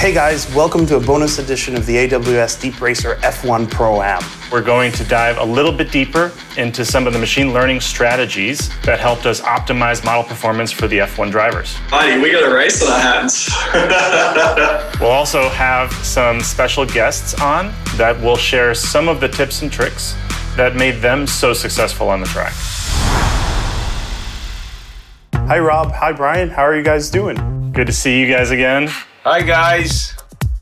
Hey guys, welcome to a bonus edition of the AWS Deep Racer F1 Pro-Am. We're going to dive a little bit deeper into some of the machine learning strategies that helped us optimize model performance for the F1 drivers. Buddy, we got a race on our hands. We'll also have some special guests on that will share some of the tips and tricks that made them so successful on the track. Hi Rob, hi Brian, how are you guys doing? Good to see you guys again. Hi guys,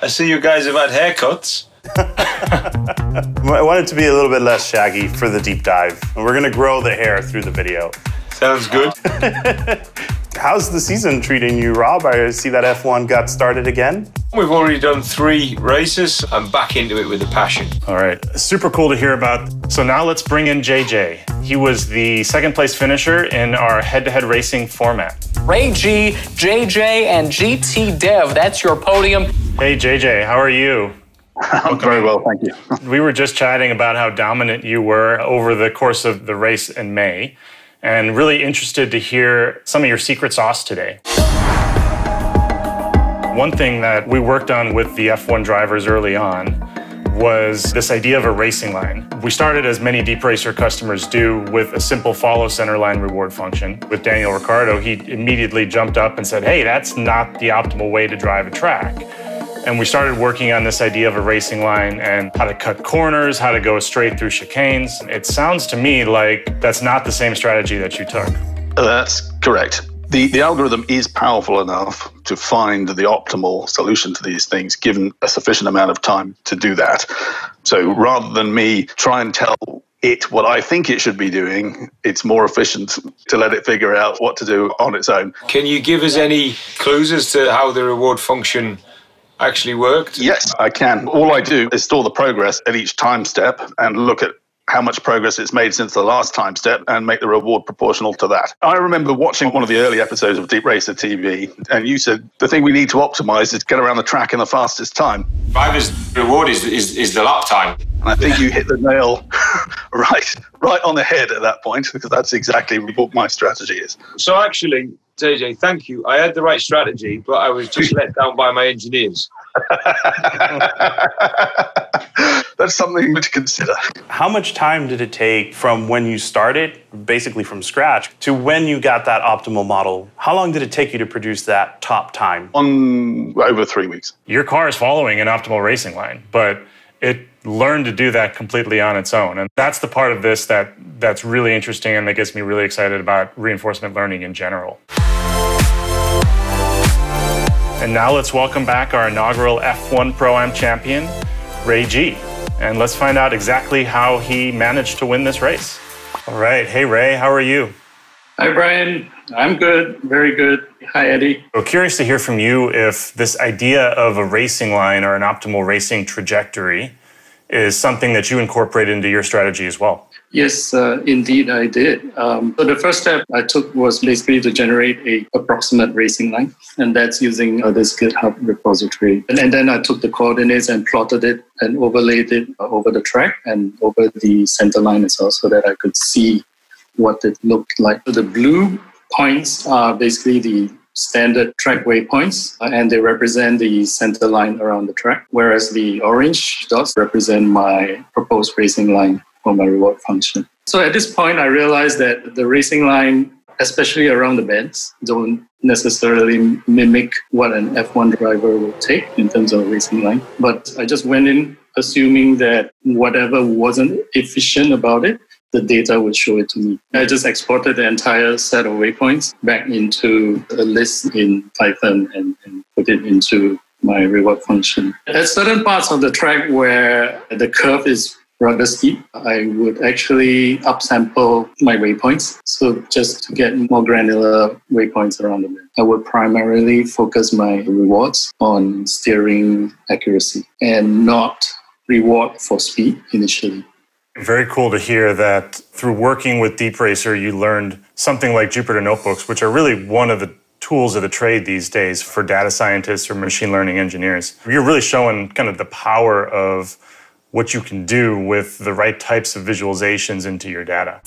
I see you guys have had haircuts. I want it to be a little bit less shaggy for the deep dive. And we're gonna grow the hair through the video. Sounds good. How's the season treating you, Rob? I see that F1 got started again. We've already done 3 races. I'm back into it with a passion. All right, super cool to hear about. So now let's bring in JJ. He was the second place finisher in our head-to-head racing format. Ray G, JJ, and GT Dev, that's your podium. Hey JJ, how are you? I'm very well, thank you. We were just chatting about how dominant you were over the course of the race in May. And really interested to hear some of your secret sauce today. One thing that we worked on with the F1 drivers early on was this idea of a racing line. We started, as many Deep Racer customers do, with a simple follow center line reward function. With Daniel Ricciardo, he immediately jumped up and said, hey, that's not the optimal way to drive a track. And we started working on this idea of a racing line and how to cut corners, how to go straight through chicanes. It sounds to me like that's not the same strategy that you took. That's correct. The algorithm is powerful enough to find the optimal solution to these things given a sufficient amount of time to do that. So rather than me try and tell it what I think it should be doing, it's more efficient to let it figure out what to do on its own. Can you give us any clues as to how the reward function actually worked? Yes, I can. All I do is store the progress at each time step and look at how much progress it's made since the last time step and make the reward proportional to that. I remember watching one of the early episodes of Deep Racer TV, and you said the thing we need to optimize is get around the track in the fastest time. Driver's reward is the lap time. And I think you hit the nail right on the head at that point, because that's exactly what my strategy is. So actually, JJ, thank you. I had the right strategy, but I was just let down by my engineers. That's something to consider. How much time did it take from when you started, basically from scratch, to when you got that optimal model? How long did it take you to produce that top time? Over 3 weeks. Your car is following an optimal racing line, but it learned to do that completely on its own. And that's the part of this that's really interesting and that gets me really excited about reinforcement learning in general. And now let's welcome back our inaugural F1 Pro-Am champion, Ray G. And let's find out exactly how he managed to win this race. All right, hey Ray, how are you? Hi Brian, I'm good, very good. Hi Eddie. We're curious to hear from you if this idea of a racing line or an optimal racing trajectory is something that you incorporate into your strategy as well. Yes, indeed I did. So the first step I took was basically to generate an approximate racing line, and that's using this GitHub repository. And then I took the coordinates and plotted it and overlaid it over the track and over the center line as well, so that I could see what it looked like. So the blue points are basically the standard track waypoints, and they represent the center line around the track, whereas the orange dots represent my proposed racing line for my reward function. So at this point, I realized that the racing line, especially around the bends, don't necessarily mimic what an F1 driver would take in terms of racing line. But I just went in assuming that whatever wasn't efficient about it, the data would show it to me. I just exported the entire set of waypoints back into a list in Python and put it into my reward function. At certain parts of the track where the curve is rather steep, I would actually upsample my waypoints. So just to get more granular waypoints around the map, I would primarily focus my rewards on steering accuracy and not reward for speed initially. Very cool to hear that through working with Deep Racer, you learned something like Jupyter Notebooks, which are really one of the tools of the trade these days for data scientists or machine learning engineers. You're really showing kind of the power of what you can do with the right types of visualizations into your data.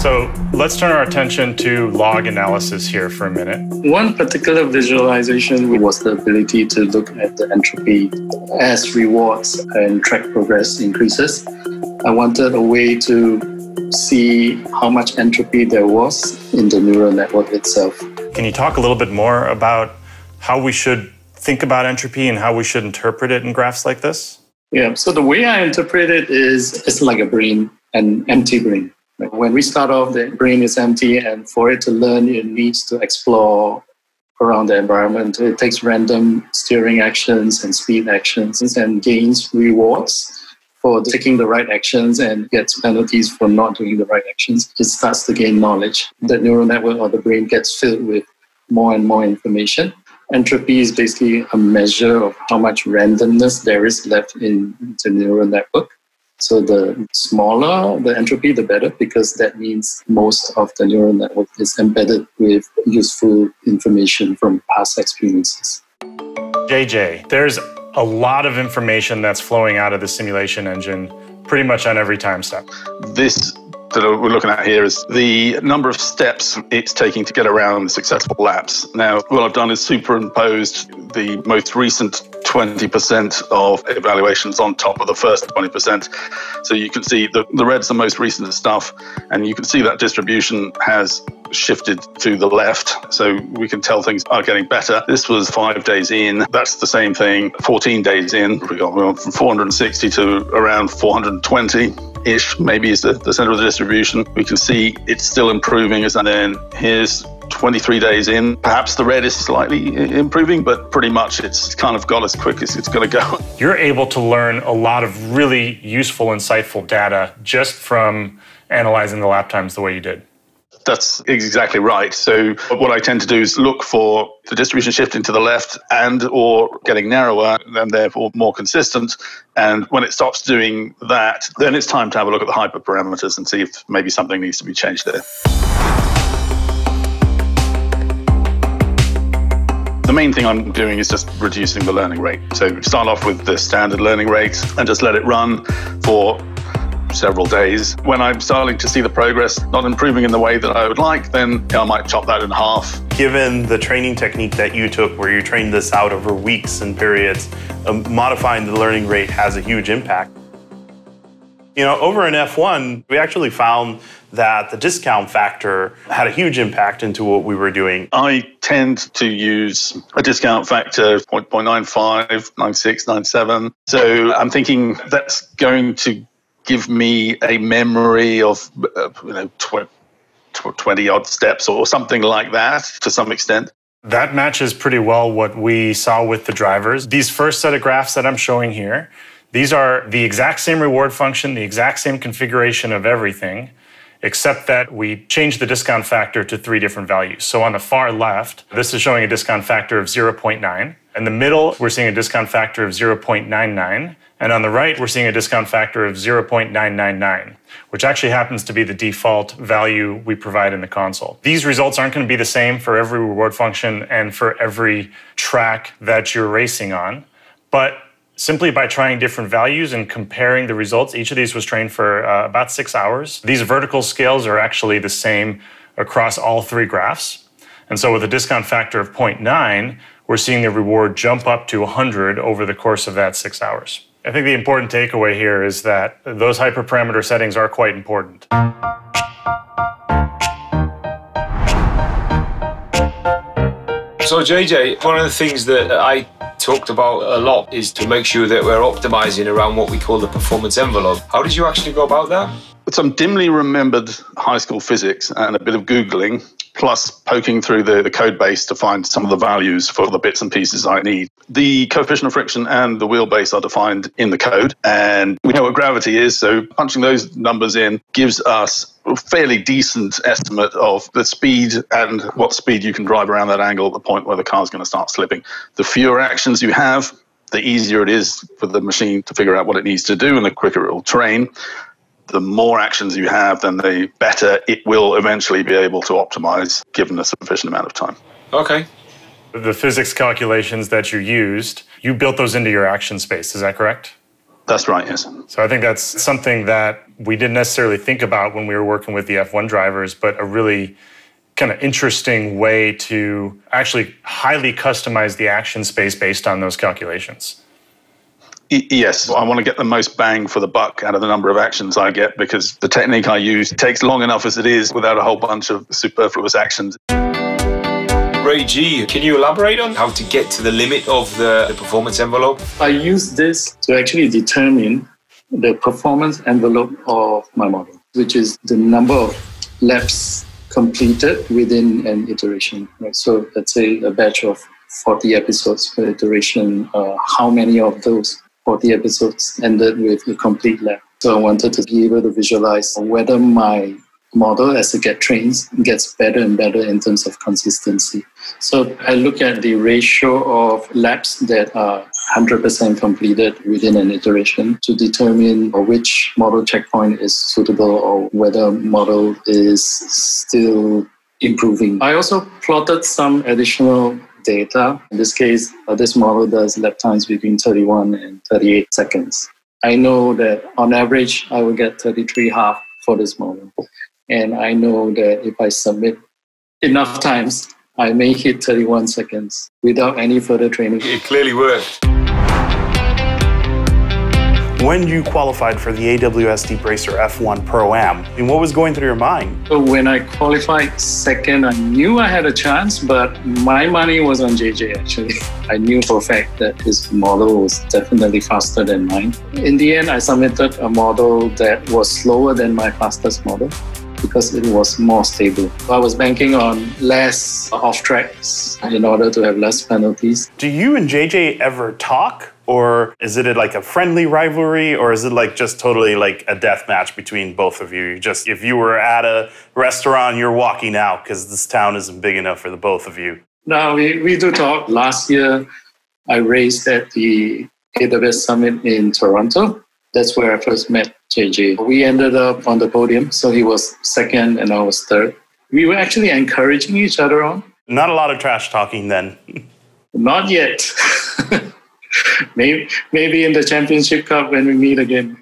So let's turn our attention to log analysis here for a minute. One particular visualization was the ability to look at the entropy as rewards and track progress increases. I wanted a way to see how much entropy there was in the neural network itself. Can you talk a little bit more about how we should think about entropy and how we should interpret it in graphs like this? Yeah, so the way I interpret it is it's like a brain, an empty brain. When we start off, the brain is empty, and for it to learn, it needs to explore around the environment. It takes random steering actions and speed actions and gains rewards for taking the right actions and gets penalties for not doing the right actions. It starts to gain knowledge. The neural network or the brain gets filled with more and more information. Entropy is basically a measure of how much randomness there is left in the neural network. So the smaller the entropy, the better, because that means most of the neural network is embedded with useful information from past experiences. JJ, there's a lot of information that's flowing out of the simulation engine pretty much on every time step. This that we're looking at here is the number of steps it's taking to get around successful laps. Now, what I've done is superimposed the most recent 20% of evaluations on top of the first 20%. So you can see the red's the most recent stuff, and you can see that distribution has shifted to the left. So we can tell things are getting better. This was 5 days in. That's the same thing 14 days in. We went from 460 to around 420-ish, maybe is the center of the distribution. We can see it's still improving. And then here's 23 days in. Perhaps the red is slightly improving, but pretty much it's kind of got as quick as it's going to go. You're able to learn a lot of really useful, insightful data just from analyzing the lap times the way you did. That's exactly right. So what I tend to do is look for the distribution shifting to the left and or getting narrower and therefore more consistent. And when it stops doing that, then it's time to have a look at the hyperparameters and see if maybe something needs to be changed there. The main thing I'm doing is just reducing the learning rate. So start off with the standard learning rate and just let it run for several days. When I'm starting to see the progress not improving in the way that I would like, then I might chop that in half. Given the training technique that you took, where you trained this out over weeks and periods, modifying the learning rate has a huge impact. You know, over in F1, we actually found that the discount factor had a huge impact into what we were doing. I tend to use a discount factor of 0.95, 96, 97. So I'm thinking that's going to give me a memory of 20-odd steps or something like that to some extent. That matches pretty well what we saw with the drivers. These first set of graphs that I'm showing here, these are the exact same reward function, the exact same configuration of everything, except that we changed the discount factor to 3 different values. So on the far left, this is showing a discount factor of 0.9. In the middle, we're seeing a discount factor of 0.99. And on the right, we're seeing a discount factor of 0.999, which actually happens to be the default value we provide in the console. These results aren't going to be the same for every reward function and for every track that you're racing on. But simply by trying different values and comparing the results, each of these was trained for about 6 hours. These vertical scales are actually the same across all 3 graphs. And so with a discount factor of 0.9, we're seeing the reward jump up to 100 over the course of that 6 hours. I think the important takeaway here is that those hyperparameter settings are quite important. So JJ, one of the things that I talked about a lot is to make sure that we're optimizing around what we call the performance envelope. How did you actually go about that? Some dimly remembered high school physics and a bit of Googling, plus poking through the code base to find some of the values for the bits and pieces I need. The coefficient of friction and the wheelbase are defined in the code, and we know what gravity is, so punching those numbers in gives us a fairly decent estimate of the speed and what speed you can drive around that angle at the point where the car's going to start slipping. The fewer actions you have, the easier it is for the machine to figure out what it needs to do, and the quicker it will train. The more actions you have, then the better it will eventually be able to optimize given a sufficient amount of time. Okay. The physics calculations that you used, you built those into your action space, is that correct? That's right, yes. So I think that's something that we didn't necessarily think about when we were working with the F1 drivers, but a really kind of interesting way to actually highly customize the action space based on those calculations. Yes, I want to get the most bang for the buck out of the number of actions I get, because the technique I use takes long enough as it is without a whole bunch of superfluous actions. Ray G, can you elaborate on how to get to the limit of the performance envelope? I use this to actually determine the performance envelope of my model, which is the number of laps completed within an iteration. Right? So let's say a batch of 40 episodes per iteration, how many of those 40 episodes ended with a complete lap. So I wanted to be able to visualize whether my model, as it gets better and better in terms of consistency. So I look at the ratio of laps that are 100% completed within an iteration to determine which model checkpoint is suitable or whether model is still improving. I also plotted some additional data. In this case, this model does lap times between 31 and 38 seconds. I know that on average, I will get 33.5 for this model. And I know that if I submit enough times, I may hit 31 seconds without any further training. It clearly worked. When you qualified for the AWS DeepRacer F1 Pro-Am, and what was going through your mind? So when I qualified second, I knew I had a chance, but my money was on JJ, actually. I knew for a fact that his model was definitely faster than mine. In the end, I submitted a model that was slower than my fastest model because it was more stable. I was banking on less off-tracks in order to have less penalties. Do you and JJ ever talk? Or is it like a friendly rivalry, or is it like just totally like a death match between both of you? You just, if you were at a restaurant, you're walking out because this town isn't big enough for the both of you. No, we do talk. Last year, I raced at the AWS Summit in Toronto. That's where I first met JJ. We ended up on the podium, so he was second and I was third. We were actually encouraging each other on. Not a lot of trash talking then. Not yet. Maybe in the Championship Cup when we meet again.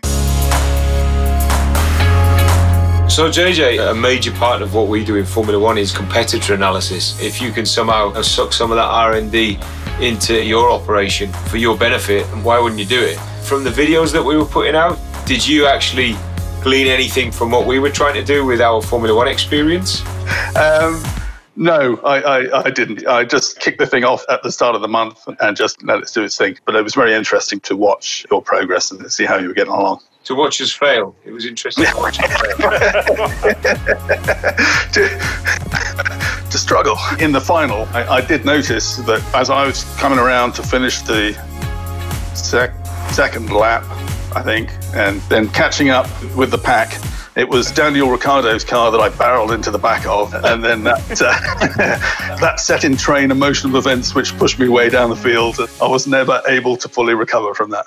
So JJ, a major part of what we do in Formula 1 is competitor analysis. If you can somehow suck some of that R&D into your operation for your benefit, why wouldn't you do it? From the videos that we were putting out, did you actually glean anything from what we were trying to do with our Formula 1 experience? No, I didn't. I just kicked the thing off at the start of the month and just let it do its thing. But it was very interesting to watch your progress and see how you were getting along. To watch us fail. It was interesting to watch us fail. to struggle. In the final, I did notice that as I was coming around to finish the second lap, I think, and then catching up with the pack, it was Daniel Ricciardo's car that I barreled into the back of, and then that set in train a motion of events which pushed me way down the field. I was never able to fully recover from that.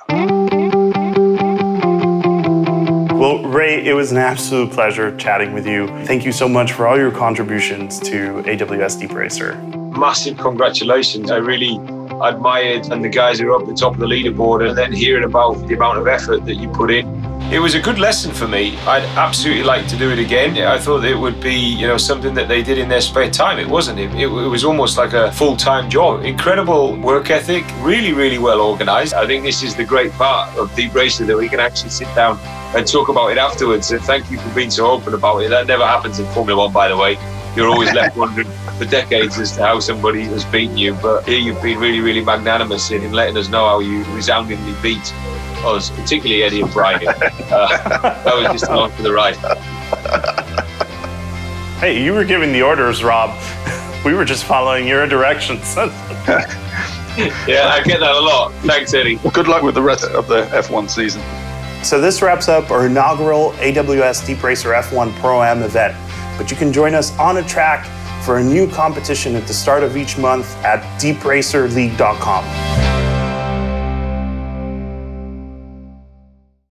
Well, Ray, it was an absolute pleasure chatting with you. Thank you so much for all your contributions to AWS DeepRacer. Massive congratulations. I really admired, and the guys who are up the top of the leaderboard, and then hearing about the amount of effort that you put in. It was a good lesson for me. I'd absolutely like to do it again. I thought it would be, you know, something that they did in their spare time. It wasn't. It was almost like a full-time job. Incredible work ethic, really, really well organized. I think this is the great part of Deep Racer, that we can actually sit down and talk about it afterwards. And thank you for being so open about it. That never happens in Formula 1, by the way. You're always left wondering for decades as to how somebody has beaten you. But here you've been really, really magnanimous in letting us know how you resoundingly beat us, particularly Eddie and Brian. That was just along for the ride. Hey, you were giving the orders, Rob. We were just following your directions. Yeah, I get that a lot. Thanks, Eddie. Well, good luck with the rest of the F1 season. So this wraps up our inaugural AWS DeepRacer F1 Pro-Am event. But you can join us on a track for a new competition at the start of each month at deepracerleague.com.